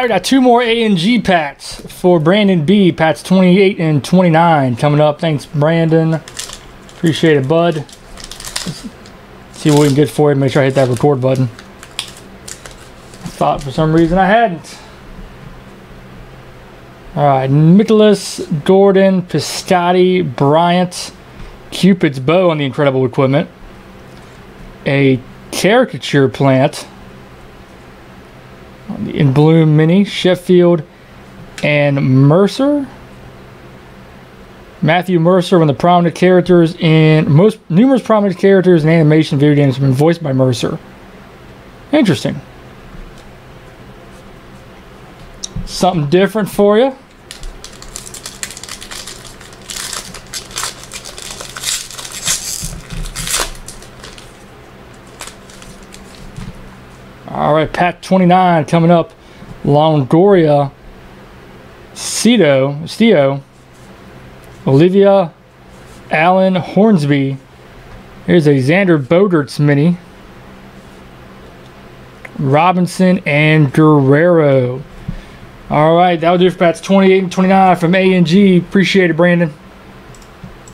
I got two more A and G pats for Brandon B. Pats 28 and 29 coming up. Thanks, Brandon. Appreciate it, bud. Let's see what we can get for you. Make sure I hit that record button. I thought for some reason I hadn't. All right, Mitchellus, Gordon, Pistotti, Bryant, Cupid's Bow on the incredible equipment. A caricature plant. In Bloom Mini, Sheffield, and Mercer. Matthew Mercer, one of the prominent characters in numerous prominent characters in animation video games have been voiced by Mercer. Interesting. Something different for you. All right, Pat 29 coming up. Longoria, Steo, Olivia, Allen, Hornsby. Here's a Xander Bogaerts mini. Robinson and Guerrero. All right, that'll do for Pats 28 and 29 from A&G. Appreciate it, Brandon.